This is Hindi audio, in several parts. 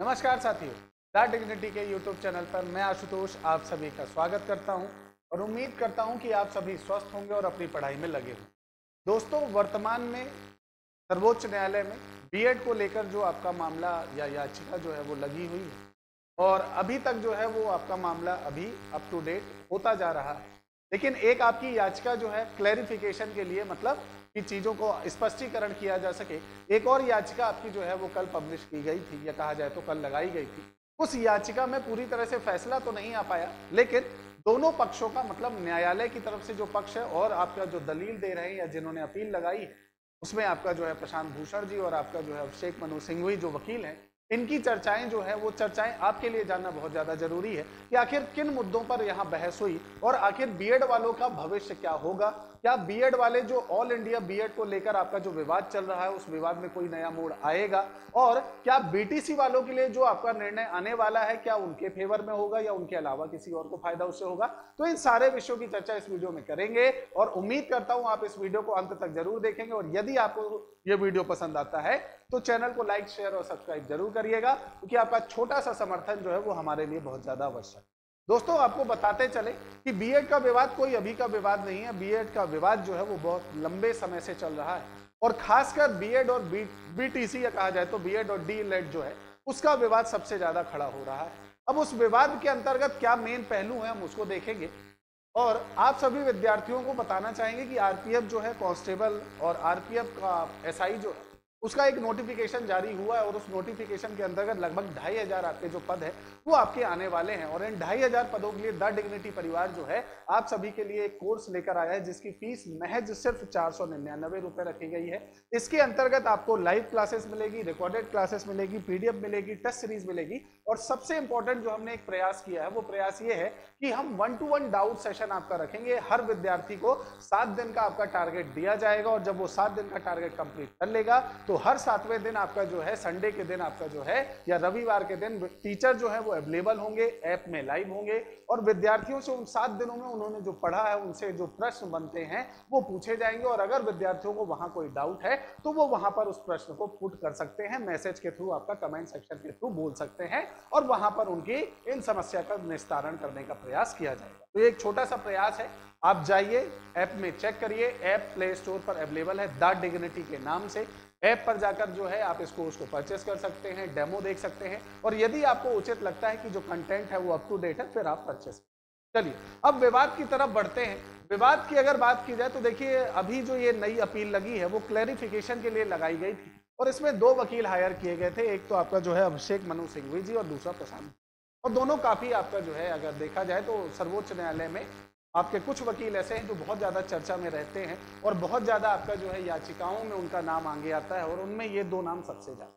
नमस्कार साथियों, डॉट डिग्निटी के YouTube चैनल पर मैं आशुतोष आप सभी का स्वागत करता हूं और उम्मीद करता हूं कि आप सभी स्वस्थ होंगे और अपनी पढ़ाई में लगे होंगे। दोस्तों, वर्तमान में सर्वोच्च न्यायालय में B.Ed को लेकर जो आपका मामला या याचिका जो है वो लगी हुई है और अभी तक जो है वो आपका मामला अभी अप टू डेट होता जा रहा है, लेकिन एक आपकी याचिका जो है क्लैरिफिकेशन के लिए, मतलब कि चीज़ों को स्पष्टीकरण किया जा सके, एक और याचिका आपकी जो है वो कल पब्लिश की गई थी, या कहा जाए तो कल लगाई गई थी। उस याचिका में पूरी तरह से फैसला तो नहीं आ पाया, लेकिन दोनों पक्षों का, मतलब न्यायालय की तरफ से जो पक्ष है और आपका जो दलील दे रहे हैं या जिन्होंने अपील लगाई है, उसमें आपका जो है प्रशांत भूषण जी और आपका जो है अभिषेक मनु सिंघवी जो वकील हैं, इनकी चर्चाएं जो है वो चर्चाएं आपके लिए जानना बहुत ज़्यादा जरूरी है कि आखिर किन मुद्दों पर यहाँ बहस हुई और आखिर बीएड वालों का भविष्य क्या होगा। क्या बीएड वाले जो ऑल इंडिया बीएड को लेकर आपका जो विवाद चल रहा है, उस विवाद में कोई नया मोड़ आएगा, और क्या बीटीसी वालों के लिए जो आपका निर्णय आने वाला है, क्या उनके फेवर में होगा या उनके अलावा किसी और को फायदा उससे होगा। तो इन सारे विषयों की चर्चा इस वीडियो में करेंगे और उम्मीद करता हूँ आप इस वीडियो को अंत तक जरूर देखेंगे, और यदि आपको ये वीडियो पसंद आता है तो चैनल को लाइक, शेयर और सब्सक्राइब जरूर करिएगा, क्योंकि आपका छोटा सा समर्थन जो है वो हमारे लिए बहुत ज़्यादा आवश्यक है। दोस्तों, आपको बताते चले कि बीएड का विवाद कोई अभी का विवाद नहीं है। बीएड का विवाद जो है वो बहुत लंबे समय से चल रहा है, और खासकर बीएड और बीटीसी, या कहा जाए तो बीएड और डीएलएड जो है, उसका विवाद सबसे ज़्यादा खड़ा हो रहा है। अब उस विवाद के अंतर्गत क्या मेन पहलू है, हम उसको देखेंगे, और आप सभी विद्यार्थियों को बताना चाहेंगे कि आरपीएफ जो है, कांस्टेबल और आरपीएफ का एसआई जो है, उसका एक नोटिफिकेशन जारी हुआ है, और उस नोटिफिकेशन के अंतर्गत लगभग 2,500 आपके जो पद है वो आपके आने वाले हैं, और इन 2,500 पदों के लिए द डिग्निटी परिवार जो है आप सभी के लिए एक कोर्स लेकर आया है, जिसकी फीस महज सिर्फ 499 रुपये रखी गई है। इसके अंतर्गत आपको लाइव क्लासेस मिलेगी, रिकॉर्डेड क्लासेस मिलेगी, PDF मिलेगी, टेस्ट सीरीज मिलेगी, और सबसे इंपॉर्टेंट जो हमने एक प्रयास किया है, वो प्रयास ये है कि हम 1-to-1 डाउट सेशन आपका रखेंगे। हर विद्यार्थी को 7 दिन का आपका टारगेट दिया जाएगा, और जब वो 7 दिन का टारगेट कंप्लीट कर लेगा तो हर 7वें दिन आपका जो है, संडे के दिन आपका जो है, या रविवार के दिन टीचर जो है वो अवेलेबल होंगे, ऐप में लाइव होंगे, और विद्यार्थियों से उन 7 दिनों में उन्होंने जो पढ़ा है, उनसे जो प्रश्न बनते हैं वो पूछे जाएंगे, और अगर विद्यार्थियों को वहाँ कोई डाउट है तो वो वहाँ पर उस प्रश्न को पुट कर सकते हैं, मैसेज के थ्रू, आपका कमेंट सेक्शन के थ्रू बोल सकते हैं, और वहाँ पर उनकी इन समस्या का निस्तारण करने का प्रयास किया जाएगा। तो ये एक छोटा सा प्रयास है, आप जाइए ऐप में चेक करिए। ऐप प्ले स्टोर पर अवेलेबल है, द डिग्निटी के नाम से ऐप पर जाकर जो है आप इस कोर्स को परचेस कर सकते हैं, डेमो देख सकते हैं, और यदि आपको उचित लगता है कि जो कंटेंट है वो अप टू डेट है, फिर आप परचेस। चलिए अब विवाद की तरफ बढ़ते हैं। विवाद की अगर बात की जाए तो देखिए, अभी जो ये नई अपील लगी है वो क्लैरिफिकेशन के लिए लगाई गई थी, और इसमें 2 वकील हायर किए गए थे, एक तो आपका जो है अभिषेक मनु सिंघवी जी और दूसरा प्रशांत, और दोनों काफ़ी आपका जो है, अगर देखा जाए तो सर्वोच्च न्यायालय में आपके कुछ वकील ऐसे हैं जो बहुत ज़्यादा चर्चा में रहते हैं और बहुत ज़्यादा आपका जो है याचिकाओं में उनका नाम आगे आता है, और उनमें ये 2 नाम सबसे ज़्यादा।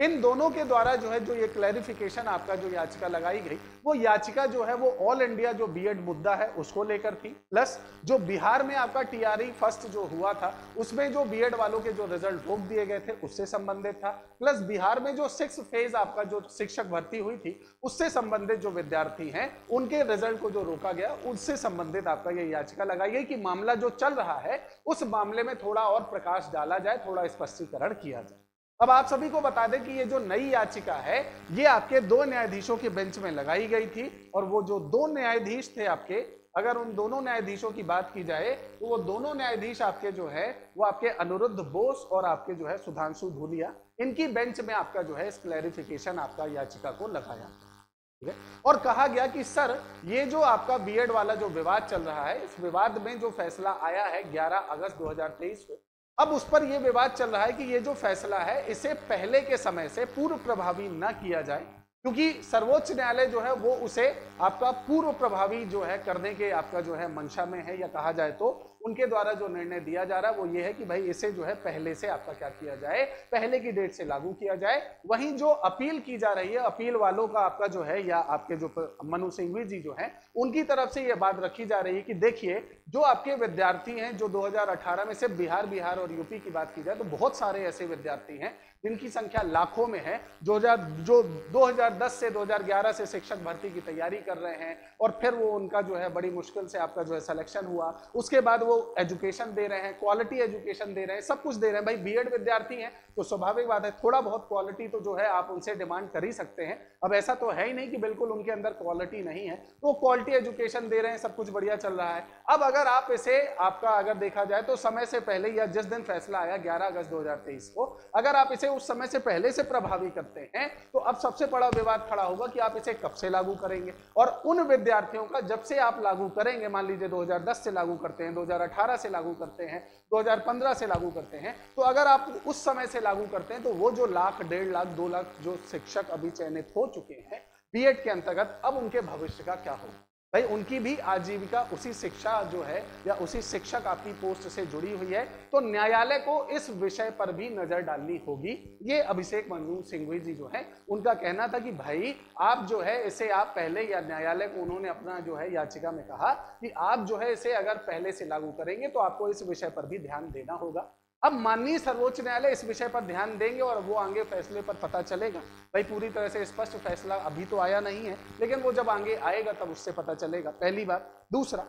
इन दोनों के द्वारा जो है, जो ये क्लैरिफिकेशन आपका जो याचिका लगाई गई, वो याचिका जो है वो ऑल इंडिया जो बीएड मुद्दा है उसको लेकर थी, प्लस जो बिहार में आपका TRE फर्स्ट जो हुआ था, उसमें जो बीएड वालों के जो रिजल्ट रोक दिए गए थे उससे संबंधित था, प्लस बिहार में जो 6th फेज आपका जो शिक्षक भर्ती हुई थी उससे संबंधित जो विद्यार्थी हैं उनके रिजल्ट को जो रोका गया, उससे संबंधित आपका ये याचिका लगाई गई कि मामला जो चल रहा है उस मामले में थोड़ा और प्रकाश डाला जाए, थोड़ा स्पष्टीकरण किया जाए। अब आप सभी को बता दें कि ये जो नई याचिका है ये आपके 2 न्यायाधीशों के बेंच में लगाई गई थी, और वो जो 2 न्यायाधीश थे आपके, अगर उन दोनों न्यायाधीशों की बात की जाए तो वो दोनों न्यायाधीश आपके जो है वो आपके अनुरुद्ध बोस और आपके जो है सुधांशु धोलिया, इनकी बेंच में आपका जो है इस क्लैरिफिकेशन आपका याचिका को लगाया, ठीक है। और कहा गया कि सर, ये जो आपका बीएड वाला जो विवाद चल रहा है, इस विवाद में जो फैसला आया है 11 अगस्त 2023 को, अब उस पर यह विवाद चल रहा है कि ये जो फैसला है इसे पहले के समय से पूर्व प्रभावी न किया जाए, क्योंकि सर्वोच्च न्यायालय जो है वो उसे आपका पूर्व प्रभावी जो है करने के आपका जो है मंशा में है, या कहा जाए तो उनके द्वारा जो निर्णय दिया जा रहा है वो ये है कि भाई इसे जो है पहले से आपका क्या किया जाए, पहले की डेट से लागू किया जाए। वहीं जो अपील की जा रही है, अपील वालों का आपका जो है, या आपके जो मनु सिंघवी जी जो हैं, उनकी तरफ से ये बात रखी जा रही है कि देखिए, जो आपके विद्यार्थी हैं, जो 2018 में सिर्फ बिहार और यूपी की बात की जाए तो बहुत सारे ऐसे विद्यार्थी हैं जिनकी संख्या लाखों में है, जो 2010 से 2011 से शिक्षक भर्ती की तैयारी कर रहे हैं, और फिर वो उनका जो है बड़ी मुश्किल से आपका जो है सिलेक्शन हुआ, उसके बाद वो एजुकेशन दे रहे हैं, क्वालिटी एजुकेशन दे रहे हैं, सब कुछ दे रहे हैं। भाई बीएड विद्यार्थी हैं तो स्वाभाविक बात है थोड़ा बहुत क्वालिटी तो जो है आप उनसे डिमांड कर ही सकते हैं। अब ऐसा तो है ही नहीं कि बिल्कुल उनके अंदर क्वालिटी नहीं है, वो क्वालिटी एजुकेशन दे रहे हैं, सब कुछ बढ़िया चल रहा है। अब अगर आप इसे आपका अगर देखा जाए तो समय से पहले या जिस दिन फैसला आया 11 अगस्त 2023 को, अगर आप इसे उस समय से पहले से प्रभावी करते हैं तो अब सबसे बड़ा विवाद खड़ा होगा कि आप इसे कब से लागू करेंगे। और उन विद्यार्थियों का जब से आप लागू करेंगे, मान लीजिए 2010 से लागू करते हैं, 2018 से लागू करते हैं, 2015 से लागू करते हैं, तो अगर आप उस समय से लागू करते हैं तो वो जो 1,00,000, 1,50,000, 2,00,000 जो शिक्षक अभी चयनित हो चुके हैं बीएड के अंतर्गत, अब उनके भविष्य का क्या होगा? भाई उनकी भी आजीविका उसी शिक्षा जो है या उसी शिक्षक आपकी पोस्ट से जुड़ी हुई है, तो न्यायालय को इस विषय पर भी नजर डालनी होगी। ये अभिषेक मनु सिंघवी जी जो है उनका कहना था कि भाई आप जो है इसे आप पहले, या न्यायालय को उन्होंने अपना जो है याचिका में कहा कि आप जो है इसे अगर पहले से लागू करेंगे तो आपको इस विषय पर भी ध्यान देना होगा। अब माननीय सर्वोच्च न्यायालय इस विषय पर ध्यान देंगे और वो आगे फैसले पर पता चलेगा। भाई पूरी तरह से स्पष्ट फैसला अभी तो आया नहीं है, लेकिन वो जब आगे आएगा तब उससे पता चलेगा, पहली बात। दूसरा,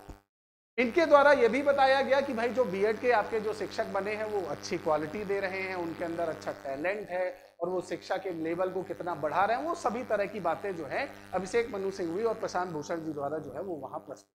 इनके द्वारा ये भी बताया गया कि भाई जो बीएड के आपके जो शिक्षक बने हैं वो अच्छी क्वालिटी दे रहे हैं, उनके अंदर अच्छा टैलेंट है और वो शिक्षा के लेवल को कितना बढ़ा रहे हैं, वो सभी तरह की बातें जो है अभिषेक मनु सिंघवी और प्रशांत भूषण जी द्वारा जो है वो वहाँ प्रस्तुत।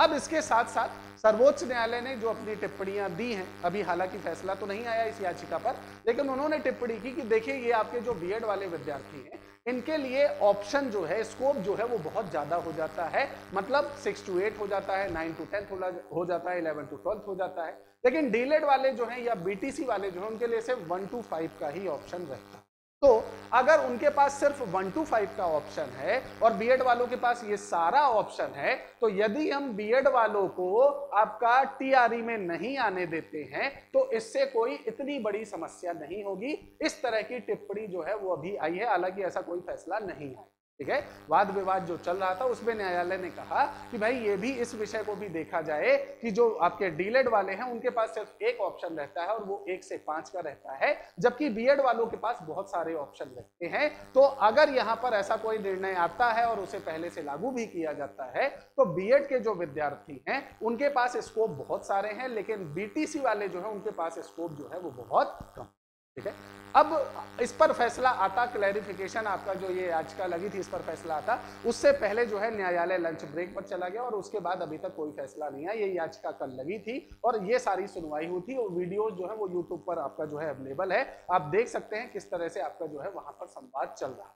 अब इसके साथ साथ सर्वोच्च न्यायालय ने जो अपनी टिप्पणियां दी हैं, अभी हालांकि फैसला तो नहीं आया इस याचिका पर, लेकिन उन्होंने टिप्पणी की कि देखिए ये आपके जो बीएड वाले विद्यार्थी हैं इनके लिए ऑप्शन जो है, स्कोप जो है वो बहुत ज़्यादा हो जाता है, मतलब 6 to 8 हो जाता है, 9 to 10 हो जाता है, 11 to 12 हो जाता है। लेकिन डीएड वाले जो हैं या बीटीसी वाले जो हैं उनके लिए सिर्फ 1 to 5 का ही ऑप्शन रहता है। तो अगर उनके पास सिर्फ 1 to 5 का ऑप्शन है और बीएड वालों के पास ये सारा ऑप्शन है, तो यदि हम बीएड वालों को आपका टीआरई में नहीं आने देते हैं तो इससे कोई इतनी बड़ी समस्या नहीं होगी। इस तरह की टिप्पणी जो है वो अभी आई है, हालांकि ऐसा कोई फैसला नहीं है। ठीक है, वाद विवाद जो चल रहा था उसमें न्यायालय ने कहा कि भाई ये भी, इस विषय को भी देखा जाए कि जो आपके डीएड वाले हैं उनके पास सिर्फ एक ऑप्शन रहता है और वो 1 से 5 का रहता है, जबकि बीएड वालों के पास बहुत सारे ऑप्शन रहते हैं। तो अगर यहाँ पर ऐसा कोई निर्णय आता है और उसे पहले से लागू भी किया जाता है तो बीएड के जो विद्यार्थी हैं उनके पास स्कोप बहुत सारे हैं, लेकिन बीटीसी वाले जो है उनके पास स्कोप जो है वो बहुत कम। ठीक है, अब इस पर फैसला आता, क्लैरिफिकेशन आपका जो ये याचिका लगी थी इस पर फैसला आता, उससे पहले जो है न्यायालय लंच ब्रेक पर चला गया और उसके बाद अभी तक कोई फैसला नहीं आया। ये याचिका कल लगी थी और ये सारी सुनवाई हुई थी और वीडियो जो है वो यूट्यूब पर आपका जो है अवेलेबल है, आप देख सकते हैं किस तरह से आपका जो है वहाँ पर संवाद चल रहा है।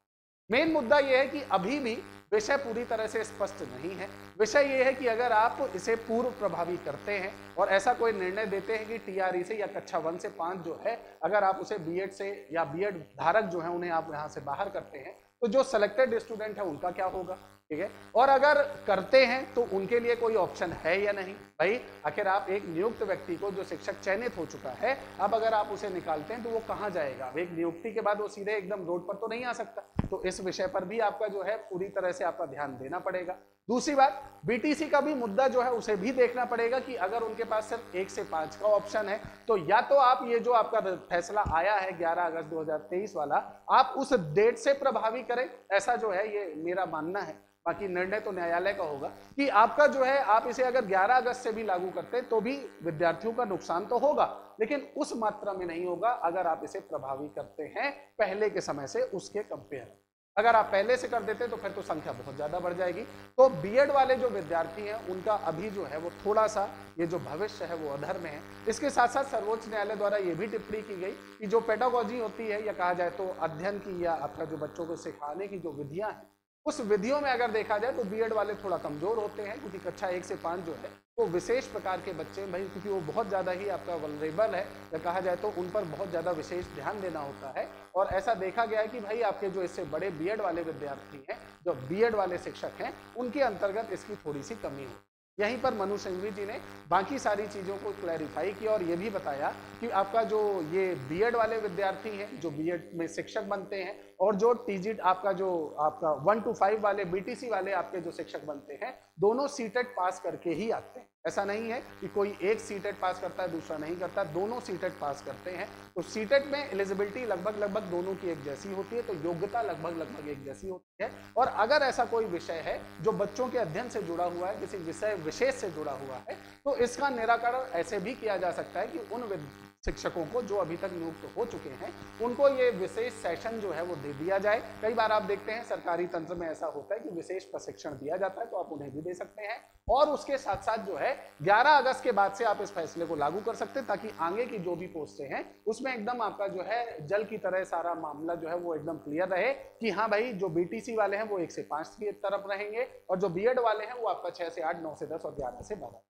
मेन मुद्दा यह है कि अभी भी विषय पूरी तरह से स्पष्ट नहीं है। विषय यह है कि अगर आप इसे पूर्व प्रभावी करते हैं और ऐसा कोई निर्णय देते हैं कि टीआरई से या कक्षा 1 से 5 जो है अगर आप उसे बीएड से या बीएड धारक जो है उन्हें आप यहाँ से बाहर करते हैं तो जो सेलेक्टेड स्टूडेंट है उनका क्या होगा। ठीक है, और अगर करते हैं तो उनके लिए कोई ऑप्शन है या नहीं। भाई आखिर आप एक नियुक्त व्यक्ति को, जो शिक्षक चयनित हो चुका है, अब अगर आप उसे निकालते हैं तो वो कहाँ जाएगा? अब एक नियुक्ति के बाद वो सीधे एकदम रोड पर तो नहीं आ सकता, तो इस विषय पर भी आपका जो है पूरी तरह से आपका ध्यान देना पड़ेगा। दूसरी बात, बीटीसी का भी मुद्दा जो है उसे भी देखना पड़ेगा कि अगर उनके पास सिर्फ 1 से 5 का ऑप्शन है तो या तो आप ये जो आपका फैसला आया है 11 अगस्त 2023 वाला, आप उस डेट से प्रभावी करें, ऐसा जो है ये मेरा मानना है। बाकी निर्णय तो न्यायालय का होगा कि आपका जो है आप इसे अगर 11 अगस्त से भी लागू करते हैं तो भी विद्यार्थियों का नुकसान तो होगा, लेकिन उस मात्रा में नहीं होगा अगर आप इसे प्रभावी करते हैं पहले के समय से उसके कंपेयर। अगर आप पहले से कर देते हैं तो फिर तो संख्या बहुत ज़्यादा बढ़ जाएगी। तो बीएड वाले जो विद्यार्थी हैं उनका अभी जो है वो थोड़ा सा ये जो भविष्य है वो अधर में है। इसके साथ साथ सर्वोच्च न्यायालय द्वारा ये भी टिप्पणी की गई कि जो पेडागॉजी होती है या कहा जाए तो अध्ययन की या आपका जो बच्चों को सिखाने की जो विधियाँ हैं, उस विधियों में अगर देखा जाए तो बीएड वाले थोड़ा कमज़ोर होते हैं, क्योंकि कक्षा 1 से 5 जो है वो विशेष प्रकार के बच्चे, भाई क्योंकि वो बहुत ज़्यादा ही आपका वल्नरेबल है या कहा जाए तो उन पर बहुत ज़्यादा विशेष ध्यान देना होता है। और ऐसा देखा गया है कि भाई आपके जो इससे बड़े बीएड वाले विद्यार्थी हैं, जो बीएड वाले शिक्षक हैं, उनके अंतर्गत इसकी थोड़ी सी कमी है। यहीं पर मनु सिंघवी जी ने बाकी सारी चीज़ों को क्लैरिफाई किया और ये भी बताया कि आपका जो ये बीएड वाले विद्यार्थी हैं जो बीएड में शिक्षक बनते हैं और जो टीजी आपका जो आपका 1 to 5 वाले बीटीसी वाले आपके जो शिक्षक बनते हैं, दोनों सीटेट पास करके ही आते हैं। ऐसा नहीं है कि कोई एक सीटेट पास करता है दूसरा नहीं करता, दोनों सीटेट पास करते हैं। तो सीटेट में एलिजिबिलिटी लगभग लगभग दोनों की एक जैसी होती है, तो योग्यता लगभग लगभग एक जैसी होती है। और अगर ऐसा कोई विषय है जो बच्चों के अध्ययन से जुड़ा हुआ है, किसी विषय विशेष से जुड़ा हुआ है, तो इसका निराकरण ऐसे भी किया जा सकता है कि उन शिक्षकों को जो अभी तक नियुक्त हो चुके हैं उनको ये विशेष सेशन जो है वो दे दिया जाए। कई बार आप देखते हैं सरकारी तंत्र में ऐसा होता है कि विशेष प्रशिक्षण दिया जाता है, तो आप उन्हें भी दे सकते हैं। और उसके साथ साथ जो है 11 अगस्त के बाद से आप इस फैसले को लागू कर सकते हैं, ताकि आगे की जो भी पोस्टें हैं उसमें एकदम आपका जो है जल की तरह सारा मामला जो है वो एकदम क्लियर रहे कि हाँ भाई जो BTC वाले हैं वो 1 से 5 की तरफ रहेंगे और जो B.Ed वाले हैं वो आपका 6 से 8, 9 से 10 और 11 से 12।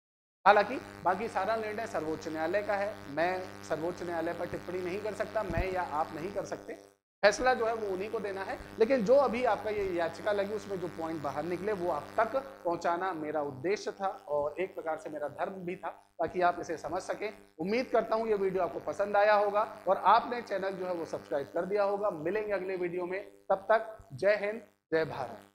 हालांकि बाकी सारा निर्णय सर्वोच्च न्यायालय का है, मैं सर्वोच्च न्यायालय पर टिप्पणी नहीं कर सकता, मैं या आप नहीं कर सकते, फैसला जो है वो उन्हीं को देना है। लेकिन जो अभी आपका ये याचिका लगी उसमें जो पॉइंट बाहर निकले वो आप तक पहुंचाना मेरा उद्देश्य था और एक प्रकार से मेरा धर्म भी था, ताकि आप इसे समझ सकें। उम्मीद करता हूँ ये वीडियो आपको पसंद आया होगा और आपने चैनल जो है वो सब्सक्राइब कर दिया होगा। मिलेंगे अगले वीडियो में, तब तक जय हिंद, जय भारत।